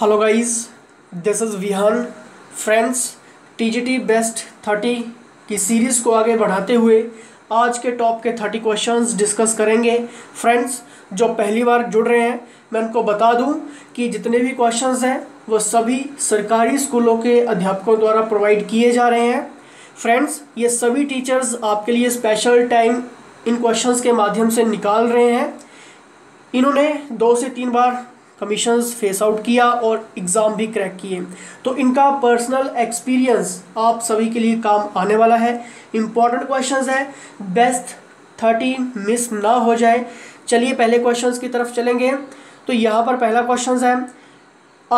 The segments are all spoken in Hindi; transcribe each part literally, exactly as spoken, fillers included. Hello guys, this is Vihaan. Friends, TGT best thirty की सीरीज़ को आगे बढ़ाते हुए आज के टॉप के थर्टी क्वेश्चंस डिस्कस करेंगे। फ्रेंड्स, जो पहली बार जुड़ रहे हैं, मैं उनको बता दूं कि जितने भी क्वेश्चंस हैं वो सभी सरकारी स्कूलों के अध्यापकों द्वारा प्रोवाइड किए जा रहे हैं। फ्रेंड्स, ये सभी टीचर्स आपके लिए स्पेशल टाइम इन क्वेश्चंस के माध्यम से निकाल रहे हैं। इन्होंने दो से तीन बार कमीशंस फेस आउट किया और एग्ज़ाम भी क्रैक किए, तो इनका पर्सनल एक्सपीरियंस आप सभी के लिए काम आने वाला है। इम्पॉर्टेंट क्वेश्चंस है, बेस्ट थर्टी मिस ना हो जाए। चलिए पहले क्वेश्चंस की तरफ चलेंगे। तो यहाँ पर पहला क्वेश्चंस है,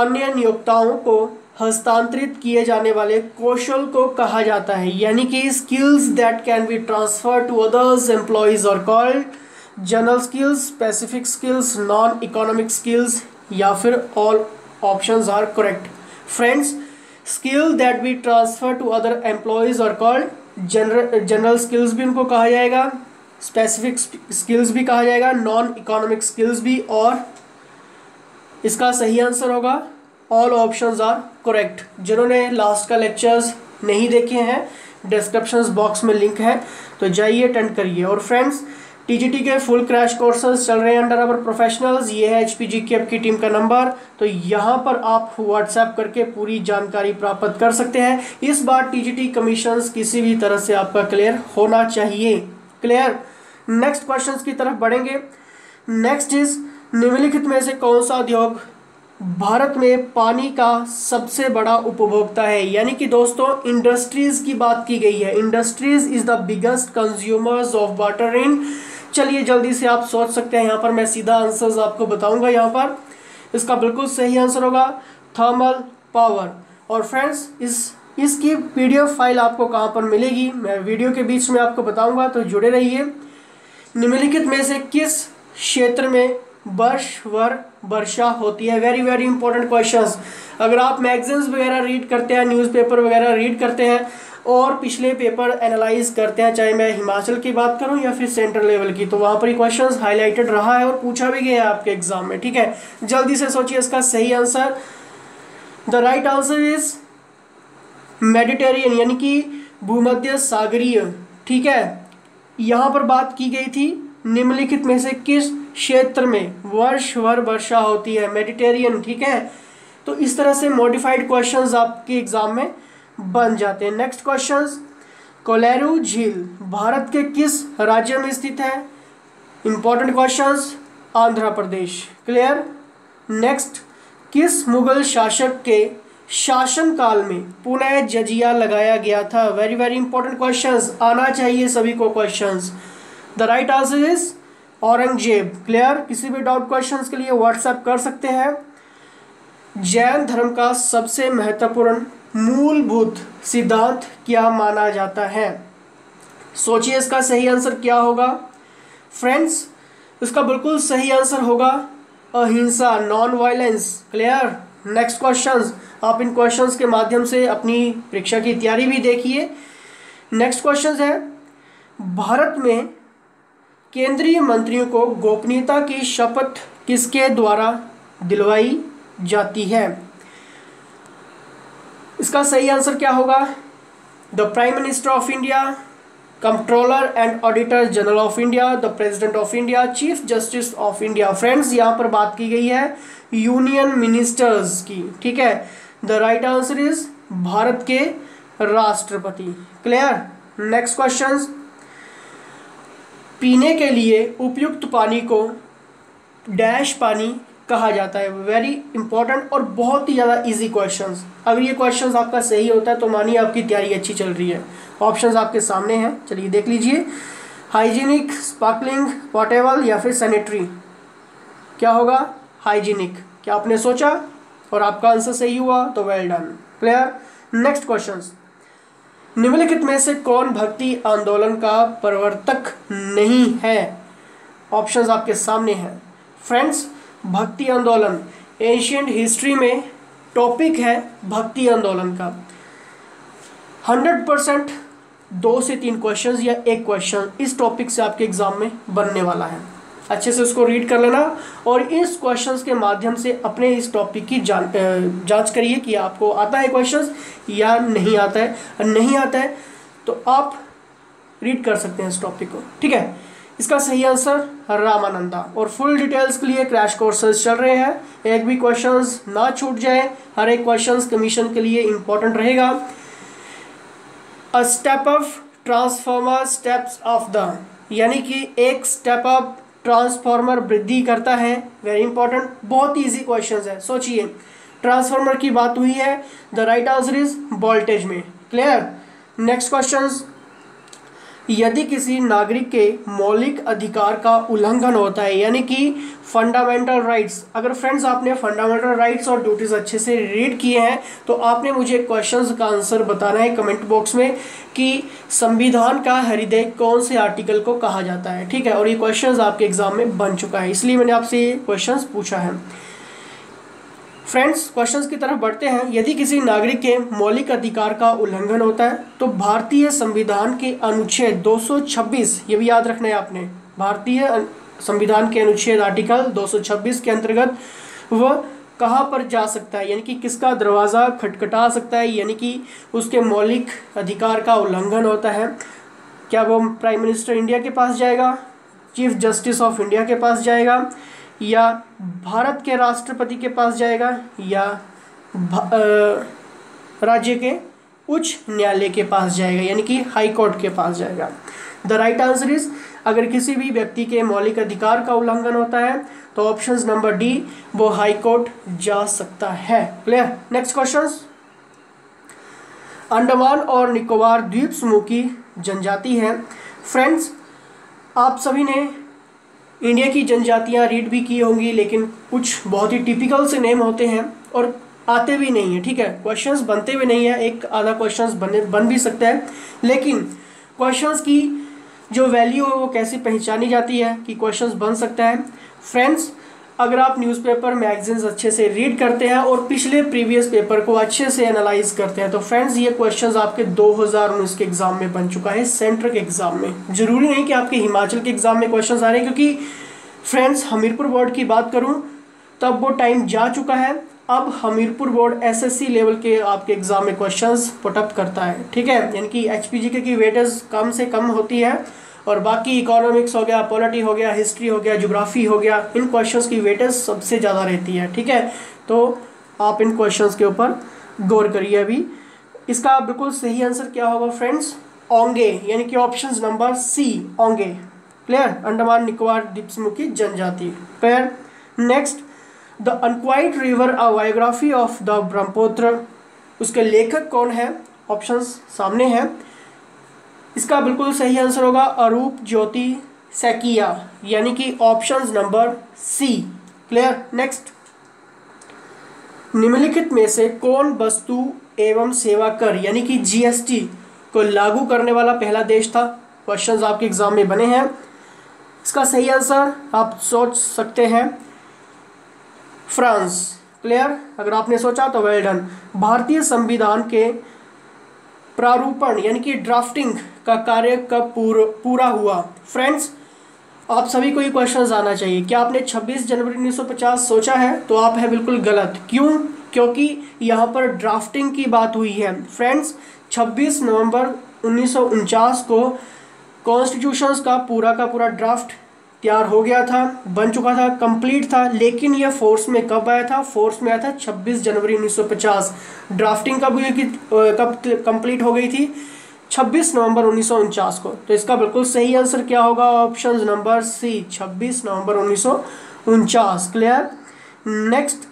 अन्य नियोक्ताओं को हस्तांतरित किए जाने वाले कौशल को कहा जाता है, यानी कि skills that can be transfer to others employees are called general skills, specific skills, non economic skills या फिर all options are correct. Friends, skill that be transfer to other employees are called general general skills भी उनको कहा जाएगा, स्पेसिफिक स्किल्स भी कहा जाएगा, नॉन इकोनॉमिक स्किल्स भी, और इसका सही आंसर होगा ऑल ऑप्शंस आर करेक्ट। जिन्होंने लास्ट का लेक्चर्स नहीं देखे हैं, डिस्क्रिप्शन बॉक्स में लिंक है, तो जाइए अटेंड करिए। और फ्रेंड्स, टीजीटी के फुल क्रैश कोर्सेज चल रहे हैं अंडर अवर प्रोफेशनल्स। ये है एचपीजी की आपकी टीम का नंबर, तो यहाँ पर आप व्हाट्सएप करके पूरी जानकारी प्राप्त कर सकते हैं। इस बार टीजीटी कमीशंस किसी भी तरह से आपका क्लियर होना चाहिए। क्लियर। नेक्स्ट क्वेश्चंस की तरफ बढ़ेंगे। नेक्स्ट इज, निम्नलिखित में से कौन सा उद्योग भारत में पानी का सबसे बड़ा उपभोक्ता है, यानी कि दोस्तों इंडस्ट्रीज़ की बात की गई है। Industries is the biggest consumers of water in. चलिए जल्दी से आप सोच सकते हैं, यहाँ पर मैं सीधा आंसर्स आपको बताऊंगा। यहाँ पर इसका बिल्कुल सही आंसर होगा थर्मल पावर। और फ्रेंड्स, इस इसकी पीडीएफ फाइल आपको कहाँ पर मिलेगी, मैं वीडियो के बीच में आपको बताऊंगा, तो जुड़े रहिए। निम्नलिखित में से किस क्षेत्र में वर्ष भर वर्षा होती है? Very very important questions. अगर आप मैगजीन्स वगैरह रीड करते हैं, न्यूज़पेपर वगैरह रीड करते हैं और पिछले पेपर एनालाइज करते हैं, चाहे मैं हिमाचल की बात करूं या फिर सेंट्रल लेवल की, तो वहां पर ये क्वेश्चंस हाईलाइटेड रहा है और पूछा भी गया है आपके एग्जाम में। ठीक है, जल्दी से सोचिए इसका सही answer. The right answer is Mediterranean, यानी कि भूमध्य सागरीय। ठीक है, यहाँ पर बात की गई थी निम्नलिखित में से किस क्षेत्र में वर्ष भर वर्षा होती है, मेडिटेरियन। ठीक है, तो इस तरह से मॉडिफाइड क्वेश्चंस आपके एग्जाम में बन जाते हैं। नेक्स्ट क्वेश्चंस, कोलेरू झील भारत के किस राज्य में स्थित है? Important questions, Andhra Pradesh. Clear. Next, किस मुगल शासक के शासनकाल में पुणे जजिया लगाया गया था? वेरी वेरी इंपॉर्टेंट क्वेश्चंस, आना चाहिए सभी को questions. The right answer is Aurangzeb. Clear. किसी भी डाउट क्वेश्चंस के लिए व्हाट्सएप कर सकते हैं। जैन धर्म का सबसे महत्वपूर्ण मूलभूत सिद्धांत क्या माना जाता है? सोचिए इसका सही आंसर क्या होगा। फ्रेंड्स, इसका बिल्कुल सही आंसर होगा ahimsa, non violence. Clear. Next questions, आप इन क्वेश्चंस के माध्यम से अपनी परीक्षा की तैयारी भी देखिए। नेक्स्ट क्वेश्चंस है, भारत में केंद्रीय मंत्रियों को गोपनीयता की शपथ किसके द्वारा दिलवाई जाती है? इसका सही आंसर क्या होगा? The prime minister of India, controller and auditor general of India, the president of India, chief justice of India. Friends, यहाँ पर बात की गई है यूनियन मिनिस्टर्स की। ठीक है, the right answer is Bharat के राष्ट्रपति। क्लियर। नेक्स्ट क्वेश्चंस, पीने के लिए उपयुक्त पानी को डैश पानी कहा जाता है। वेरी इंपॉर्टेंट और बहुत ही ज़्यादा इजी क्वेश्चंस। अगर ये क्वेश्चंस आपका सही होता है तो मानिए आपकी तैयारी अच्छी चल रही है। ऑप्शंस आपके सामने हैं, चलिए देख लीजिए। हाइजीनिक, स्पार्कलिंग पोर्टेबल या फिर सैनिटरी। क्या होगा? हाइजीनिक। क्या आपने सोचा और आपका आंसर सही हुआ, तो well done. Clear. Next questions, निम्नलिखित में से कौन भक्ति आंदोलन का प्रवर्तक नहीं है? ऑप्शंस आपके सामने हैं। फ्रेंड्स, भक्ति आंदोलन एंशिएंट हिस्ट्री में टॉपिक है भक्ति आंदोलन का। हंड्रेड परसेंट दो से तीन क्वेश्चंस या एक क्वेश्चन इस टॉपिक से आपके एग्जाम में बनने वाला है। अच्छे से उसको रीड कर लेना और इस क्वेश्चंस के माध्यम से अपने इस टॉपिक की जान जांच करिए कि आपको आता है क्वेश्चंस या नहीं आता है। नहीं आता है तो आप रीड कर सकते हैं इस टॉपिक को, ठीक है। इसका सही आंसर रामानंदा। और फुल डिटेल्स के लिए क्रैश कोर्सेज चल रहे हैं, एक भी क्वेश्चंस ना छूट जाए, हर एक क्वेश्चंस कमीशन के लिए इम्पोर्टेंट रहेगा। A step of transformer steps of the, यानी कि एक स्टेप अप ट्रांसफार्मर वृद्धि करता है, वेरी इंपॉर्टेंट। बहुत इजी क्वेश्चंस है, सोचिए ट्रांसफार्मर की बात हुई है, the right answer is voltage में, क्लियर। नेक्स्ट क्वेश्चंस, यदि किसी नागरिक के मौलिक अधिकार का उल्लंघन होता है, यानी कि फंडामेंटल राइट्स। अगर फ्रेंड्स आपने फंडामेंटल राइट्स और ड्यूटीज़ अच्छे से रीड किए हैं तो आपने मुझे क्वेश्चंस का आंसर बताना है कमेंट बॉक्स में कि संविधान का हृदय कौन से आर्टिकल को कहा जाता है, ठीक है। और ये क्वेश्चंस आपके एग्जाम में बन चुका है, इसलिए मैंने आपसे ये क्वेश्चंस पूछा है। फ्रेंड्स क्वेश्चंस की तरफ बढ़ते हैं। यदि किसी नागरिक के मौलिक अधिकार का उल्लंघन होता है तो भारतीय संविधान के अनुच्छेद दो सौ छब्बीस, ये भी याद रखना है आपने, भारतीय संविधान के अनुच्छेद आर्टिकल दो सौ छब्बीस के अंतर्गत वह कहाँ पर जा सकता है, यानी कि किसका दरवाज़ा खटखटा सकता है, यानी कि उसके मौलिक अधिकार का उल्लंघन होता है। क्या वो प्राइम मिनिस्टर इंडिया के पास जाएगा, चीफ जस्टिस ऑफ इंडिया के पास जाएगा, या भारत के राष्ट्रपति के पास जाएगा, या राज्य के उच्च न्यायालय के पास जाएगा, यानी कि हाई कोर्ट के पास जाएगा। द राइट आंसर इज, अगर किसी भी व्यक्ति के मौलिक अधिकार का उल्लंघन होता है तो ऑप्शन नंबर डी, वो हाई कोर्ट जा सकता है, क्लियर। नेक्स्ट क्वेश्चंस, अंडमान और निकोबार द्वीप समूह की जनजाति है। फ्रेंड्स आप सभी ने इंडिया की जनजातियाँ रीड भी की होंगी, लेकिन कुछ बहुत ही टिपिकल से नेम होते हैं और आते भी नहीं है, ठीक है। क्वेश्चंस बनते भी नहीं है, एक आधा क्वेश्चंस बने बन भी सकता है, लेकिन क्वेश्चंस की जो वैल्यू है वो कैसे पहचानी जाती है कि क्वेश्चंस बन सकता है। फ्रेंड्स अगर आप न्यूज़पेपर मैगजीन्स अच्छे से रीड करते हैं और पिछले प्रीवियस पेपर को अच्छे से एनालाइज करते हैं तो फ्रेंड्स ये क्वेश्चंस आपके दो हज़ार उन्नीस के एग्ज़ाम में बन चुका है, सेंट्रल के एग्ज़ाम में। ज़रूरी नहीं कि आपके हिमाचल के एग्ज़ाम में क्वेश्चंस आ रहे हैं, क्योंकि फ्रेंड्स हमीरपुर बोर्ड की बात करूं तब वो टाइम जा चुका है, अब Hamirpur board S S C level के आपके एग्ज़ाम में क्वेश्चंस पुटअप करता है, ठीक है। यानी कि एच पी जी के की वेटेज कम से कम होती है और बाकी इकोनॉमिक्स हो गया, पॉलिटी हो गया, हिस्ट्री हो गया, ज्योग्राफी हो गया, इन क्वेश्चंस की वेटेज सबसे ज़्यादा रहती है, ठीक है। तो आप इन क्वेश्चंस के ऊपर गौर करिए अभी। इसका बिल्कुल सही आंसर क्या होगा फ्रेंड्स, ओंगे, यानी कि option number C, Onge, clear. Andaman Nicobar द्वीप समूह की जनजाति, clear. Next, the unquiet river a biography of the Brahmaputra, उसके लेखक कौन है, ऑप्शन सामने हैं। इसका बिल्कुल सही आंसर होगा अरूप ज्योति सैकिया, यानी कि option number C, clear. Next, निम्नलिखित में से कौन वस्तु एवं सेवा कर यानी कि जीएसटी को लागू करने वाला पहला देश था, क्वेश्चंस आपके एग्जाम में बने हैं। इसका सही आंसर आप सोच सकते हैं, फ्रांस, क्लियर। अगर आपने सोचा तो वेल डन। भारतीय संविधान के प्रारूपण यानी कि ड्राफ्टिंग का कार्य कब पूर, पूरा हुआ। फ्रेंड्स आप सभी को ये क्वेश्चन आना चाहिए। क्या आपने छब्बीस जनवरी उन्नीस सौ पचास सोचा है तो आप है बिल्कुल गलत। क्यों? क्योंकि यहाँ पर ड्राफ्टिंग की बात हुई है। फ्रेंड्स छब्बीस नवंबर उन्नीस सौ उनचास को कॉन्स्टिट्यूशंस का पूरा का पूरा ड्राफ्ट तैयार हो गया था, बन चुका था, कंप्लीट था, लेकिन यह फोर्स में कब आया था? फोर्स में आया था छब्बीस जनवरी उन्नीस सौ पचास। ड्राफ्टिंग कब हुई, कब कंप्लीट हो गई थी? छब्बीस नवंबर उन्नीस सौ उनचास को। तो इसका बिल्कुल सही आंसर क्या होगा? ऑप्शन नंबर सी, छब्बीस नवंबर उन्नीस सौ उनचास, क्लियर। नेक्स्ट,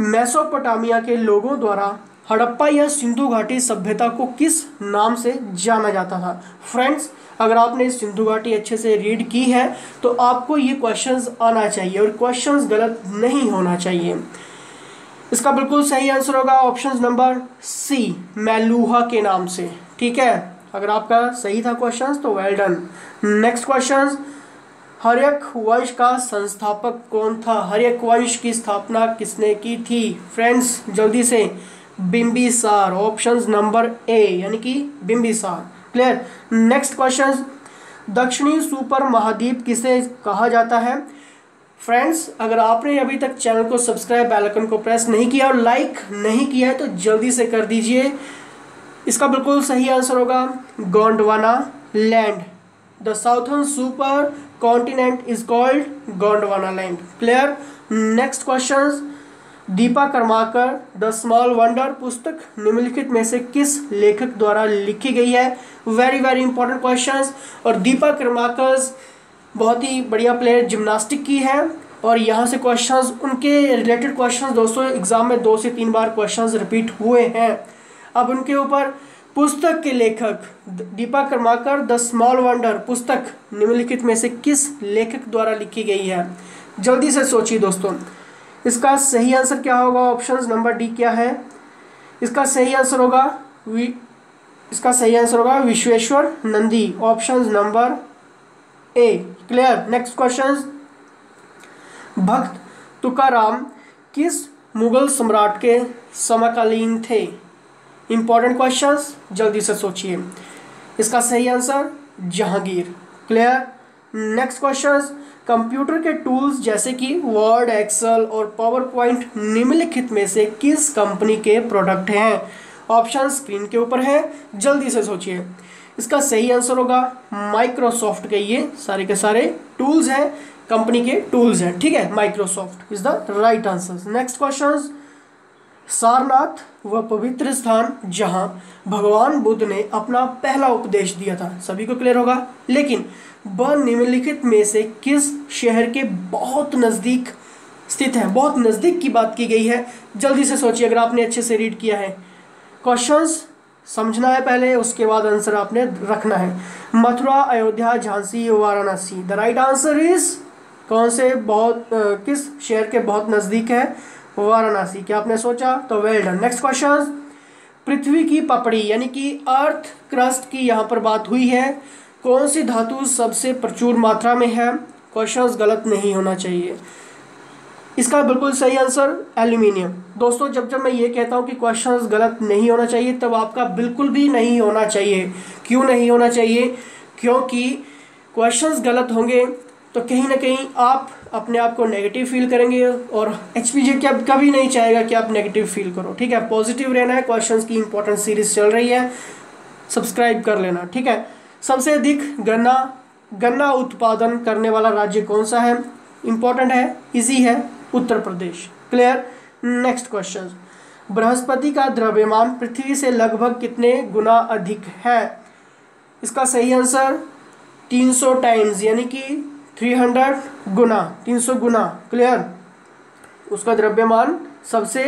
मेसोपोटामिया के लोगों द्वारा हड़प्पा या सिंधु घाटी सभ्यता को किस नाम से जाना जाता था? फ्रेंड्स अगर आपने सिंधु घाटी अच्छे से रीड की है तो आपको ये क्वेश्चंस आना चाहिए और क्वेश्चंस गलत नहीं होना चाहिए। इसका बिल्कुल सही आंसर होगा ऑप्शन नंबर सी, मेलूहा के नाम से, ठीक है। अगर आपका सही था क्वेश्चंस तो well done. Next questions, Haryanka वंश का संस्थापक कौन था? हर्यक वंश की स्थापना किसने की थी? फ्रेंड्स जल्दी से, बिंबिसार, ऑप्शन नंबर ए, यानी कि बिंबिसार, क्लियर। नेक्स्ट क्वेश्चन, दक्षिणी सुपर महाद्वीप किसे कहा जाता है? फ्रेंड्स, अगर आपने अभी तक चैनल को सब्सक्राइब, बेल आइकन को प्रेस नहीं किया और लाइक नहीं किया है तो जल्दी से कर दीजिए। इसका बिल्कुल सही आंसर होगा Gondwana land. The southern super continent is called Gondwana land. Clear? Next question, Deepa Karmakar the small wonder पुस्तक निम्नलिखित में से किस लेखक द्वारा लिखी गई है? Very very important questions. और दीपा कर्माकर बहुत ही बढ़िया प्लेयर जिम्नास्टिक की है और यहाँ से क्वेश्चंस, उनके रिलेटेड क्वेश्चंस दोस्तों एग्जाम में दो से तीन बार क्वेश्चंस रिपीट हुए हैं। अब उनके ऊपर पुस्तक के लेखक Deepa Karmakar the small wonder पुस्तक निम्नलिखित में से किस लेखक द्वारा लिखी गई है? जल्दी से सोचिए दोस्तों। इसका सही आंसर क्या होगा? ऑप्शन नंबर डी क्या है? इसका सही आंसर होगा वी इसका सही आंसर होगा Vishweshwar Nandi, option number A. Clear? Next question, भक्त तुकाराम किस मुगल सम्राट के समकालीन थे? इंपॉर्टेंट क्वेश्चंस, जल्दी से सोचिए। इसका सही answer Jahangir. Clear? Next questions, computer के टूल्स जैसे कि वर्ड, एक्सेल और पावर पॉइंट निम्नलिखित में से किस कंपनी के प्रोडक्ट हैं? ऑप्शन स्क्रीन के ऊपर है, जल्दी से सोचिए। इसका सही आंसर होगा माइक्रोसॉफ्ट के ये सारे के सारे टूल्स हैं, कंपनी के टूल्स हैं। ठीक है, Microsoft is the right answer. Next question, Sarnath वह पवित्र स्थान जहां भगवान बुद्ध ने अपना पहला उपदेश दिया था, सभी को क्लियर होगा, लेकिन वह निम्नलिखित में से किस शहर के बहुत नज़दीक स्थित है? बहुत नज़दीक की बात की गई है, जल्दी से सोचिए अगर आपने अच्छे से रीड किया है। क्वेश्चंस समझना है पहले, उसके बाद आंसर आपने रखना है। Mathura, Ayodhya, Jhansi, Varanasi. The right answer is कौन से बहुत आ, किस शहर के बहुत नज़दीक है? वाराणसी। क्या आपने सोचा? तो वेल डन। नेक्स्ट क्वेश्चन, पृथ्वी की पपड़ी यानी कि अर्थ क्रस्ट की यहाँ पर बात हुई है, कौन सी धातु सबसे प्रचुर मात्रा में है? क्वेश्चंस गलत नहीं होना चाहिए। इसका बिल्कुल सही आंसर एल्यूमिनियम। दोस्तों, जब जब मैं ये कहता हूँ कि क्वेश्चंस गलत नहीं होना चाहिए तब आपका बिल्कुल भी नहीं होना चाहिए। क्यों नहीं होना चाहिए? क्योंकि क्वेश्चंस गलत होंगे तो कहीं ना कहीं आप अपने आप को नेगेटिव फील करेंगे और एच पी जी कभी नहीं चाहेगा कि आप नेगेटिव फील करो। ठीक है, पॉजिटिव रहना है। क्वेश्चंस की इंपॉर्टेंट सीरीज चल रही है, सब्सक्राइब कर लेना। ठीक है, सबसे अधिक गन्ना गन्ना उत्पादन करने वाला राज्य कौन सा है? इंपॉर्टेंट है, इजी है, Uttar Pradesh. Clear? Next question, बृहस्पति का द्रव्यमान पृथ्वी से लगभग कितने गुना अधिक है? इसका सही आंसर तीन सौ टाइम्स यानी कि तीन सौ गुना, तीन सौ गुना। क्लियर? उसका द्रव्यमान सबसे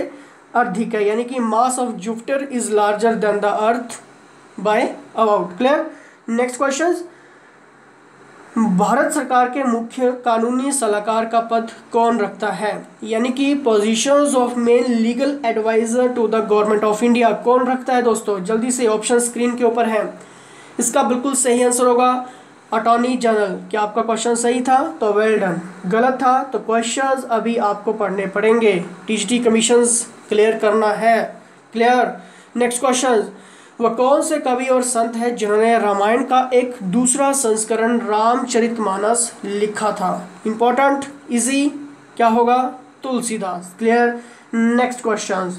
अधिक है यानी कि mass of Jupiter is larger than the earth by about. Clear? Next question, Bharat सरकार के मुख्य कानूनी सलाहकार का पद कौन रखता है यानी कि positions of main legal adviser to the government of India कौन रखता है? दोस्तों जल्दी से, ऑप्शन स्क्रीन के ऊपर है। इसका बिल्कुल सही आंसर होगा अटॉर्नी जनरल। क्या आपका क्वेश्चन सही था? तो वेल डन। गलत था तो क्वेश्चंस अभी आपको पढ़ने पड़ेंगे, टीजीटी कमीशंस क्लियर करना है। क्लियर? नेक्स्ट क्वेश्चन, वह कौन से कवि और संत हैं जिन्होंने रामायण का एक दूसरा संस्करण रामचरितमानस लिखा था? इंपॉर्टेंट, इजी, क्या होगा? Tulsidas. Clear? Next question,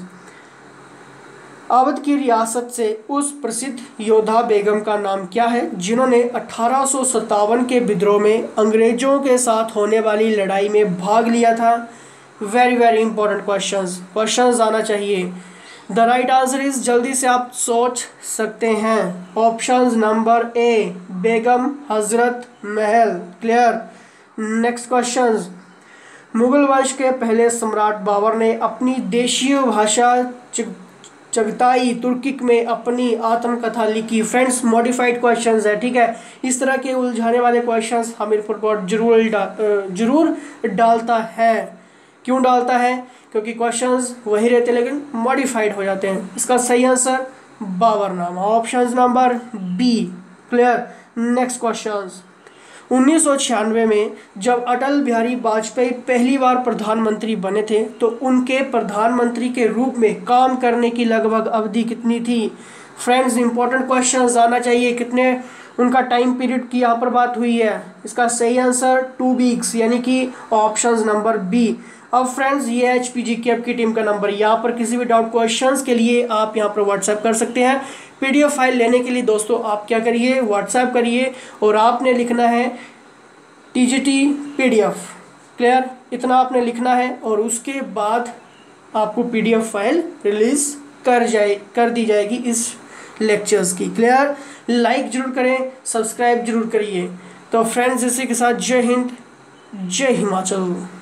Awadh की रियासत से उस प्रसिद्ध योद्धा बेगम का नाम क्या है जिन्होंने अठारह सौ सत्तावन के विद्रोह में अंग्रेजों के साथ होने वाली लड़ाई में भाग लिया था? Very very important questions, questions आना चाहिए। द राइट आंसर इज, जल्दी से आप सोच सकते हैं, options number A, Begum Hazrat Mahal. Clear? Next questions, Mughal वंश के पहले सम्राट बाबर ने अपनी देशीय भाषा चिक चगताई तुर्किक में अपनी आत्मकथा लिखी। फ्रेंड्स, मॉडिफाइड क्वेश्चंस है। ठीक है, इस तरह के उलझाने वाले क्वेश्चंस हमीरपुर बोर्ड जरूर डा, जरूर डालता है। क्यों डालता है? क्योंकि क्वेश्चंस वही रहते लेकिन मॉडिफाइड हो जाते हैं। इसका सही answer Baburnama, option number B. Clear? Next questions, उन्नीस सौ छियानवे में जब अटल बिहारी वाजपेयी पहली बार प्रधानमंत्री बने थे तो उनके प्रधानमंत्री के रूप में काम करने की लगभग अवधि कितनी थी? फ्रेंड्स, इंपॉर्टेंट क्वेश्चंस आना चाहिए। कितने उनका टाइम पीरियड की यहाँ पर बात हुई है। इसका सही आंसर टू वीक्स यानी कि ऑप्शन नंबर बी। अब फ्रेंड्स ये एच पी जी के आपकी टीम का नंबर। यहाँ पर किसी भी डाउट क्वेश्चंस के लिए आप यहाँ पर व्हाट्सएप कर सकते हैं। पीडीएफ फाइल लेने के लिए दोस्तों आप क्या करिए, व्हाट्सएप करिए और आपने लिखना है टीजीटी पीडीएफ, क्लियर, इतना आपने लिखना है और उसके बाद आपको पीडीएफ फाइल रिलीज कर जाए कर दी जाएगी इस लेक्चर्स की, क्लियर। लाइक जरूर करें, सब्सक्राइब जरूर करिए। तो फ्रेंड्स इसी के साथ जय हिंद, जय हिमाचल।